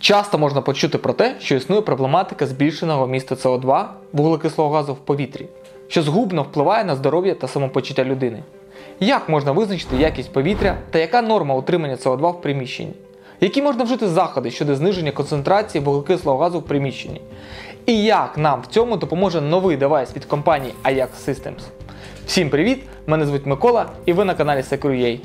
Часто можна почути про те, що існує проблематика збільшеного вмісту СО2 вуглекислого газу в повітрі, що згубно впливає на здоров'я та самопочуття людини. Як можна визначити якість повітря та яка норма утримання СО2 в приміщенні? Які можна вжити заходи щодо зниження концентрації вуглекислого газу в приміщенні? І як нам в цьому допоможе новий девайс від компанії Ajax Systems? Всім привіт! Мене звуть Микола і ви на каналі Secur.ua.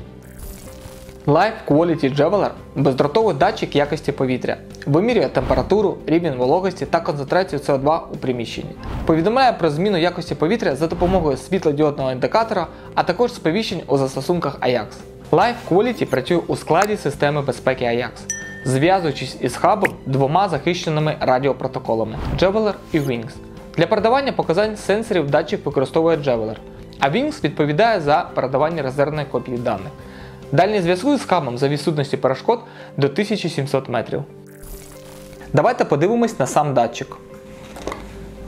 LifeQuality Jeweller – бездротовий датчик якості повітря. Вимірює температуру, рівень вологості та концентрацію СО2 у приміщенні. Повідомляє про зміну якості повітря за допомогою світлодіодного індикатора, а також сповіщень у застосунках Ajax. LifeQuality працює у складі системи безпеки Ajax, зв'язуючись із хабом двома захищеними радіопротоколами – Jeweller і Wings. Для передавання показань сенсорів датчик використовує Jeweller, а Wings відповідає за передавання резервної копії даних. Дальність зв'язку з хабом за відсутності перешкод до 1700 метрів. Давайте подивимось на сам датчик.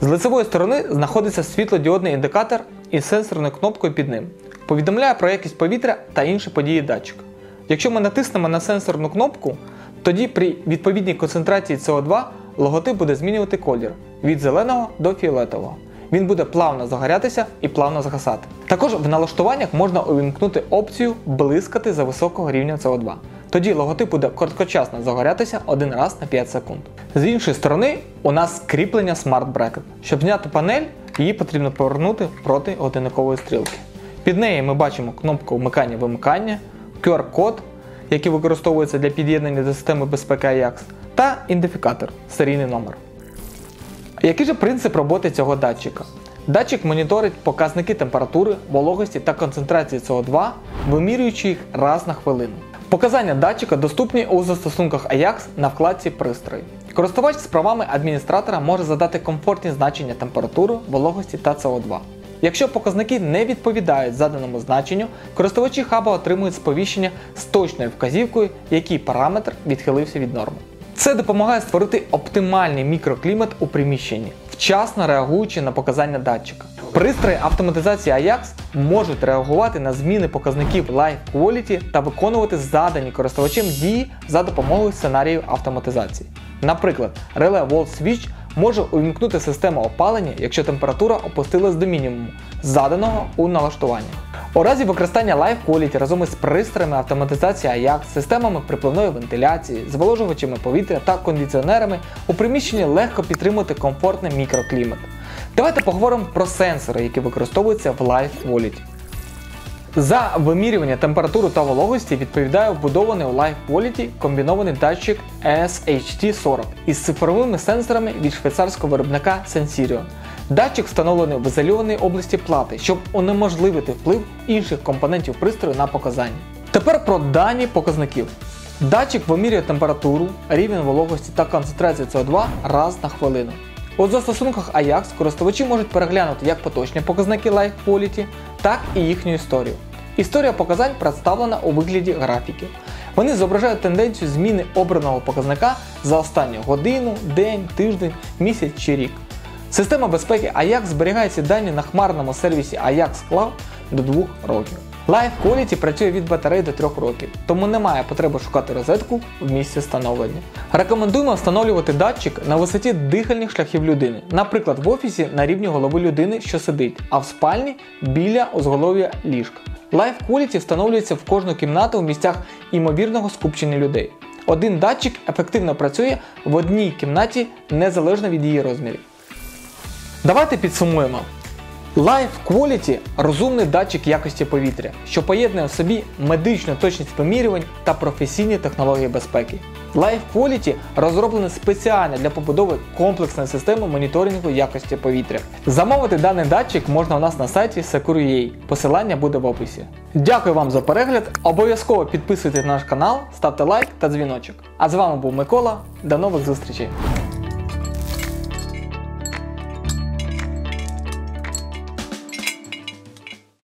З лицевої сторони знаходиться світлодіодний індикатор із сенсорною кнопкою під ним. Повідомляє про якість повітря та інші події датчика. Якщо ми натиснемо на сенсорну кнопку, тоді при відповідній концентрації СО2 логотип буде змінювати колір від зеленого до фіолетового. Він буде плавно загорятися і плавно згасати. Також в налаштуваннях можна увімкнути опцію «Блискати за високого рівня СО2». Тоді логотип буде короткочасно загорятися один раз на 5 секунд. З іншої сторони у нас кріплення Smart Bracket. Щоб зняти панель, її потрібно повернути проти годинникової стрілки. Під нею ми бачимо кнопку вмикання-вимикання, QR-код, який використовується для під'єднання до системи безпеки Ajax, та ідентифікатор – серійний номер. Який же принцип роботи цього датчика? Датчик моніторить показники температури, вологості та концентрації СО2, вимірюючи їх раз на хвилину. Показання датчика доступні у застосунках Ajax на вкладці «Пристрої». Користувач з правами адміністратора може задати комфортні значення температури, вологості та СО2. Якщо показники не відповідають заданому значенню, користувачі хаба отримують сповіщення з точною вказівкою, який параметр відхилився від норми. Це допомагає створити оптимальний мікроклімат у приміщенні, вчасно реагуючи на показання датчика. Пристрої автоматизації Ajax можуть реагувати на зміни показників LifeQuality та виконувати задані користувачем дії за допомогою сценаріїв автоматизації. Наприклад, реле Volt Switch може увімкнути систему опалення, якщо температура опустилась до мінімуму, заданого у налаштуванні. У разі використання LifeQuality разом із пристроями автоматизації Ajax, системами припливної вентиляції, зволожувачами повітря та кондиціонерами у приміщенні легко підтримувати комфортний мікроклімат. Давайте поговоримо про сенсори, які використовуються в LifeQuality. За вимірювання температури та вологості відповідає вбудований у LifeQuality комбінований датчик SHT40 із цифровими сенсорами від швейцарського виробника Sensirion. Датчик встановлений в ізольованій області плати, щоб унеможливити вплив інших компонентів пристрою на показання. Тепер про дані показників. Датчик вимірює температуру, рівень вологості та концентрацію СО2 раз на хвилину. У застосунках Ajax користувачі можуть переглянути як поточні показники LifeQuality, так і їхню історію. Історія показань представлена у вигляді графіки. Вони зображають тенденцію зміни обраного показника за останню годину, день, тиждень, місяць чи рік. Система безпеки Ajax зберігає ці дані на хмарному сервісі Ajax Cloud до 2 років. LifeQuality працює від батарей до 3 років, тому немає потреби шукати розетку в місці встановлення. Рекомендуємо встановлювати датчик на висоті дихальних шляхів людини, наприклад, в офісі на рівні голови людини, що сидить, а в спальні біля узголов'я ліжка. LifeQuality встановлюється в кожну кімнату в місцях ймовірного скупчення людей. Один датчик ефективно працює в одній кімнаті, незалежно від її розмірів. Давайте підсумуємо. LifeQuality – розумний датчик якості повітря, що поєднує в собі медичну точність вимірювань та професійні технології безпеки. LifeQuality розроблено спеціально для побудови комплексної системи моніторингу якості повітря. Замовити даний датчик можна у нас на сайті Secur.ua, посилання буде в описі. Дякую вам за перегляд, обов'язково підписуйтесь на наш канал, ставте лайк та дзвіночок. А з вами був Микола, до нових зустрічей!